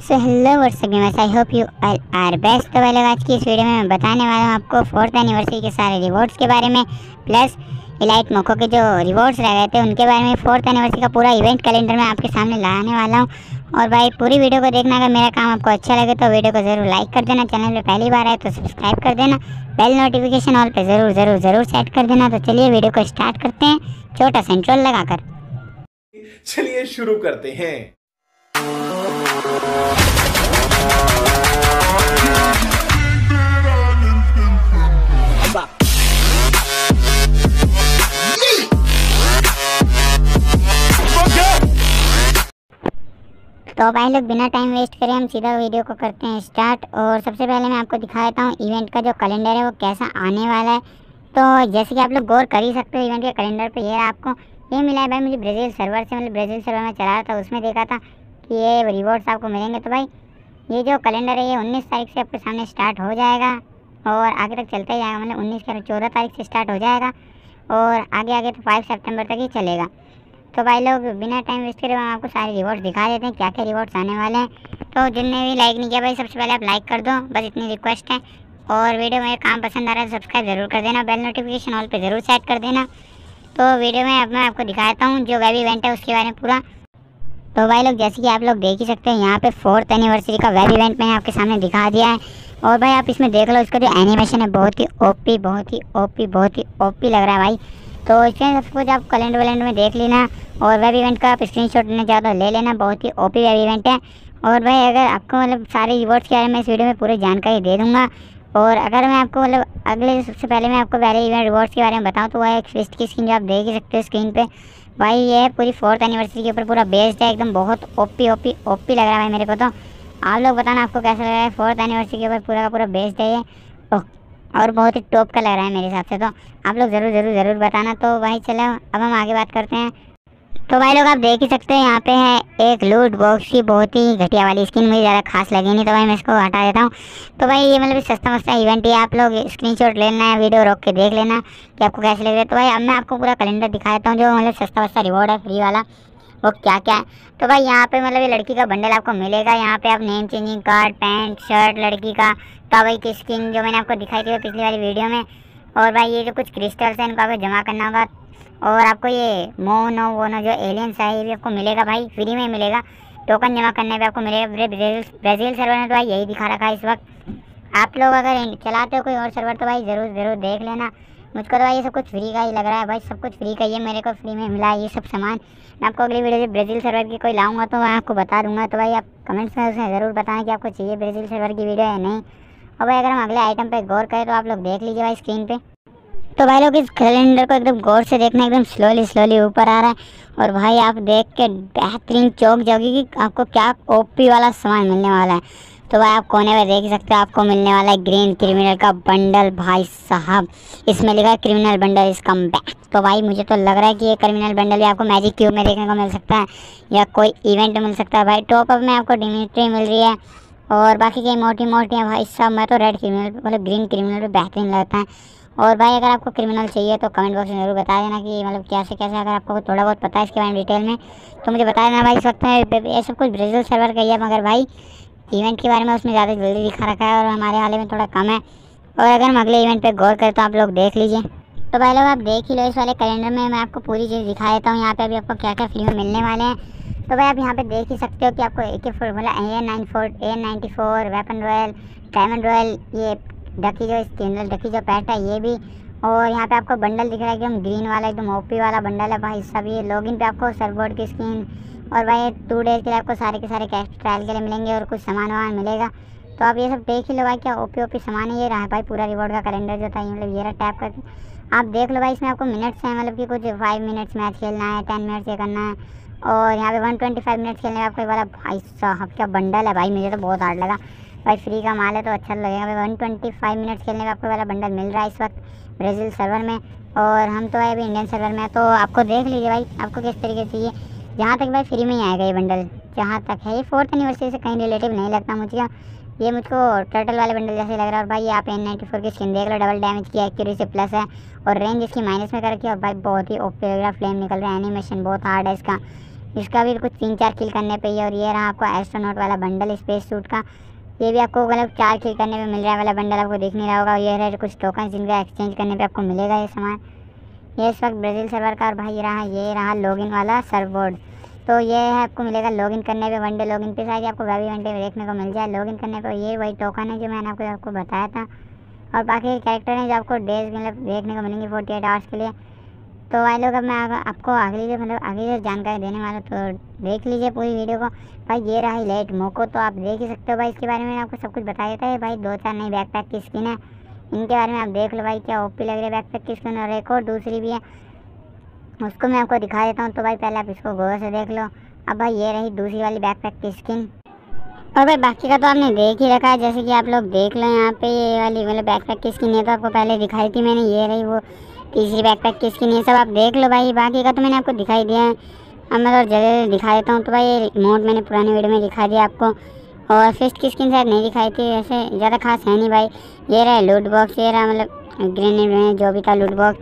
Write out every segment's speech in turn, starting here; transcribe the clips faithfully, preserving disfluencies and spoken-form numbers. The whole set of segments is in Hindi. So hello WhatsApp gamers, I hope you all are best. तो पहले आज की इस वीडियो में मैं बताने वाला हूँ आपको फोर्थ एनिवर्सरी के सारे रिवॉर्ड्स के बारे में, प्लस इलाइट मोको के जो रिवॉर्ड्स रह गए थे उनके बारे में। फोर्थ एनिवर्सरी का पूरा इवेंट कैलेंडर मैं आपके सामने लाने वाला हूँ। और भाई पूरी वीडियो को देखना, अगर मेरा काम आपको अच्छा लगे तो वीडियो को ज़रूर लाइक कर देना, चैनल पर पहली बार आए तो सब्सक्राइब कर देना, बेल नोटिफिकेशन ऑल पर ज़रूर ज़रूर ज़रूर सेट कर देना। तो चलिए वीडियो को स्टार्ट करते हैं छोटा सेंट्रल लगाकर। चलिए शुरू करते हैं। तो भाई लोग बिना टाइम वेस्ट करें हम सीधा वीडियो को करते हैं स्टार्ट। और सबसे पहले मैं आपको दिखा देता हूँ इवेंट का जो कैलेंडर है वो कैसा आने वाला है। तो जैसे कि आप लोग गौर कर ही सकते हो इवेंट के कैलेंडर पे, ये आपको ये मिला है भाई मुझे ब्राज़ील सर्वर से, मतलब ब्राज़ील सर्वर में चला रहा था उसमें देखा था कि ये रिवॉर्ड्स आपको मिलेंगे। तो भाई ये जो कैलेंडर है ये उन्नीस तारीख से आपके सामने स्टार्ट हो जाएगा और आगे तक चलता ही जाएगा, मतलब उन्नीस के चौदह तारीख से स्टार्ट हो जाएगा और आगे आगे तो फाइव सितंबर तक ही चलेगा। तो भाई लोग बिना टाइम वेस्ट करे हम आपको सारे रिवॉर्ड्स दिखा देते हैं क्या क्या रिवॉर्ड्स आने वाले हैं। तो जिनने भी लाइक नहीं किया भाई सबसे पहले आप लाइक कर दो, बस इतनी रिक्वेस्ट है। और वीडियो में काम पसंद आ रहा है तो सब्सक्राइब ज़रूर कर देना, बेल नोटिफिकेशन ऑल पे ज़रूर सेट कर देना। तो वीडियो में अब मैं आपको दिखाता हूँ जो वेब इवेंट है उसके बारे में पूरा। तो भाई लोग जैसे कि आप लोग देख ही सकते हैं यहाँ पे फोर्थ एनिवर्सरी का वेब इवेंट मैंने आपके सामने दिखा दिया है। और भाई आप इसमें देख लो इसका जो एनिमेशन है बहुत ही ओपी बहुत ही ओपी बहुत ही ओपी लग रहा है भाई। तो इसमें सब कुछ आप कैलेंडर वैलेंडर में देख लेना और वेब इवेंट का आप स्क्रीनशॉट लेना ज़्यादा ले लेना, बहुत ही ओपी वेब इवेंट है। और भाई अगर आपको मतलब सारे रिवॉर्ड्स के बारे में इस वीडियो में पूरी जानकारी दे दूँगा। और अगर मैं आपको मतलब अगले सबसे पहले मैं आपको पहले इवेंट रिवॉर्ड्स के बारे में बताऊँ तो वह एक फिस्ट की स्क्रीन जो आप देख ही सकते हो स्क्रीन पे, भाई ये पूरी फोर्थ एनिवर्सरी के ऊपर पूरा बेस्ड है, एकदम बहुत ओपी ओपी ओपी लग रहा है भाई मेरे को। तो आप लोग बताना आपको कैसा लग रहा है, फोर्थ एनिवर्सरी के ऊपर पूरा का पूरा बेस्ड है ये और बहुत ही टॉप का लग रहा है मेरे हिसाब से। तो आप लोग ज़रूर ज़रूर ज़रूर बताना। तो भाई चलो अब हम आगे बात करते हैं। तो भाई लोग आप देख ही सकते हैं यहाँ पे है एक लूट बॉक्स की बहुत ही घटिया वाली स्किन, मुझे ज़्यादा खास लगी नहीं तो भाई मैं इसको हटा देता हूँ। तो भाई ये मतलब सस्ता मस्ता इवेंट है, आप लोग स्क्रीनशॉट ले लेना है, वीडियो रोक के देख लेना कि आपको कैसे लग रहा है। तो भाई अब मैं आपको पूरा कैलेंडर दिखा देता हूँ जो मतलब सस्ता वस्ता रिवॉर्ड है फ्री वाला वो क्या क्या है। तो भाई यहाँ पे मतलब ये लड़की का बंडल आपको मिलेगा, यहाँ पे आप name changing card, pant, shirt लड़की का, कावई की स्किन जो मैंने आपको दिखाई थी पिछली वाली वीडियो में। और भाई ये जो कुछ क्रिस्टल्स हैं इनको आपको जमा करना होगा और आपको ये मोनो वोनो जो एलियंस है ये भी आपको मिलेगा भाई, फ्री में मिलेगा, टोकन जमा करने पर आपको मिलेगा। ब्राज़ील सर्वर में तो भाई यही दिखा रखा है इस वक्त। आप लोग अगर चलाते हो कोई और सर्वर तो भाई ज़रूर ज़रूर देख लेना। मुझको तो भाई ये सब कुछ फ्री का ही लग रहा है भाई, सब कुछ फ्री का ही है, मेरे को फ्री में मिला है ये सब सामान। मैं आपको अगली वीडियो से ब्राज़ील सर्वर की कोई लाऊंगा तो मैं आपको बता दूंगा। तो भाई आप कमेंट्स में उसमें ज़रूर बताएं कि आपको चाहिए ब्राज़ील सर्वर की वीडियो या नहीं। और भाई अगर हम अगले आइटम पर गौर करें तो आप लोग देख लीजिए भाई स्क्रीन पर। तो भाई लोग इस कैलेंडर को एकदम गौर से देखना, एकदम स्लोली स्लोली ऊपर आ रहा है और भाई आप देख के बेहतरीन चौंक जाओगे कि आपको क्या ओपी वाला सामान मिलने वाला है। तो भाई आप कोने में देख सकते हो आपको मिलने वाला है ग्रीन क्रिमिनल का बंडल, भाई साहब इसमें लिखा है criminal bundle is come back. तो भाई मुझे तो लग रहा है कि ये क्रिमिनल बंडल भी आपको मैजिक क्यूब में देखने को मिल सकता है या कोई इवेंट मिल सकता है। भाई टॉप अप में आपको डिमिट्री मिल रही है और बाकी कई मोटी मोटी है भाई साहब। मैं तो रेड क्रिमिनल मतलब ग्रीन क्रिमिनल पर बेहतरीन लगता है। और भाई अगर आपको क्रिमिनल चाहिए तो कमेंट बॉक्स में ज़रूर बता देना कि मतलब कैसे कैसे, अगर आपको थोड़ा बहुत पता है इसके बारे में डिटेल में तो मुझे बता देना भाई। इस वक्त ये सब कुछ ब्राज़ील सर्वर का ही है मगर भाई इवेंट के बारे में उसमें ज़्यादा जल्दी दिखा रखा है और हमारे वाले में थोड़ा कम है। और अगर हम अगले इवेंट पे गौर करें तो आप लोग देख लीजिए। तो भाई लोग आप देख ही लो इस वाले कैलेंडर में मैं आपको पूरी चीज़ दिखा देता हूँ यहाँ पे अभी आपको क्या क्या फ्री में मिलने वाले हैं। तो भाई आप यहाँ पे देख ही सकते हो कि आपको ए के फोर मतलब A nine four A ninety four weapon royal, diamond royal, ये डकी जो स्किन डकी जो पैट है ये भी। और यहाँ पे आपको बंडल दिख रहा है एकदम ग्रीन वाला, एकदम ओपी वाला बंडल है भाई सब। ये लॉगिन पे आपको सर्वबोर्ड की स्किन और भाई टू डेज के लिए आपको सारे के सारे कैश ट्रायल के लिए मिलेंगे और कुछ सामान वामान मिलेगा। तो आप ये सब देख ही लो भाई क्या ओपी ओपी सामान है ये रहा है भाई पूरा रिवॉर्ड का कैलेंडर जो था, मतलब ये रहा टैप करके आप देख लो भाई। इसमें आपको मिनट्स हैं मतलब कि कुछ फाइव मिनट्स मैच खेलना है, टेन मिनट्स ये करना है और यहाँ पे वन ट्वेंटी फाइव मिनट्स खेलने का आपको वाला भाई साहब क्या बंडल है भाई, मुझे तो बहुत हार्ड लगा भाई। फ्री का माल है तो अच्छा लगेगा भाई। वन ट्वेंटी फाइव मिनट्स खेलने का आपको वाला बंडल मिल रहा है इस वक्त ब्राज़ील सर्वर में और हम तो भाई अभी इंडियन सर्वर में, तो आपको देख लीजिए भाई आपको किस तरीके से ये जहाँ तक भाई फ्री में ही आएगा ये बंडल जहाँ तक है। ये फोर्थ एनिवर्सरी से कहीं रिलेटिव नहीं लगता मुझे, ये मुझको टर्टल वाले बंडल जैसे लग रहा है। और भाई आप एन नाइन्टी फोर की स्किन देख लो, डबल डैमेज की, एक्यूरेसी प्लस है और रेंज इसकी माइनस में कर रखी है और भाई बहुत ही ओपी लग रहा है, फ्लेम निकल रहा है, एनिमेशन बहुत हार्ड है इसका। इसका भी कुछ तीन चार किल करने पे ही। और ये रहा आपको एस्ट्रोनॉट वाला बंडल स्पेस सूट का, ये भी आपको मतलब चार किल करने पे मिल रहा है वाला बंडल, आपको दिख नहीं रहा होगा। ये रहे कुछ टोकन जिनका एक्सचेंज करने पे आपको मिलेगा ये सामान। ये इस वक्त ब्राज़ील सर्वर का। और भाई रहा ये रहा लॉगिन वाला सर्वबोर्ड, तो ये है आपको मिलेगा लॉगिन करने पे वन डे लॉगिन पे, शायद आपको वैवी वन डे देखने को मिल जाए लॉगिन करने पे। ये वही टोकन है जो मैंने आपको आपको बताया था। और बाकी कैरेक्टर हैं जो आपको डेज मतलब देखने को मिलेंगे फोर्टी एट आवर्स के लिए। तो भाई लोग अब मैं आपको अगली जो मतलब आगे जो जानकारी देने वाला, तो देख लीजिए पूरी वीडियो को। भाई ये रहा लेट मोको, तो आप देख ही सकते हो भाई, इसके बारे में आपको सब कुछ बता देता है भाई। दो चार नई बैकपैक की स्किन है, इनके बारे में आप देख लो भाई, क्या ओपी लग रही है बैकपैक की स्किन। और एक और दूसरी भी है, उसको मैं आपको दिखा देता हूँ। तो भाई पहले आप इसको गौर से देख लो। अब भाई ये रही दूसरी वाली बैकपैक की स्किन। और भाई बाकी का तो आपने देख ही रखा है, जैसे कि आप लोग देख लो यहाँ पे ये वाली मतलब बैकपैक की स्किन है, तो आपको पहले दिखाई थी मैंने। ये रही वो तीसरी बैकपैक की स्किन, ये सब आप देख लो भाई। बाकी का तो मैंने आपको दिखाई दिया है, अब मैं और जगह दिखा देता हूँ। तो भाई ये मोड मैंने पुराने वीडियो में दिखा दिया आपको। और फिस्ट की स्किन शायद नहीं दिखाई थी, वैसे ज़्यादा खास है नहीं भाई। ये रहा लूट बॉक्स, ये रहा मतलब ग्रेनेड जो भी था लूट बॉक्स,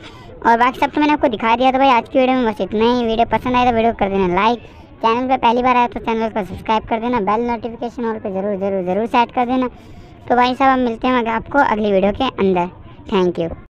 और बाकी सब तो मैंने आपको दिखा दिया। तो भाई आज की वीडियो में बस इतना ही। वीडियो पसंद आए तो वीडियो कर देना लाइक, चैनल पे पहली बार आया तो चैनल को सब्सक्राइब कर देना, बेल नोटिफिकेशन और पे ज़रूर ज़रूर ज़रूर सेट कर देना। तो भाई साहब हम मिलते हैं आपको अगली वीडियो के अंदर। Thank you.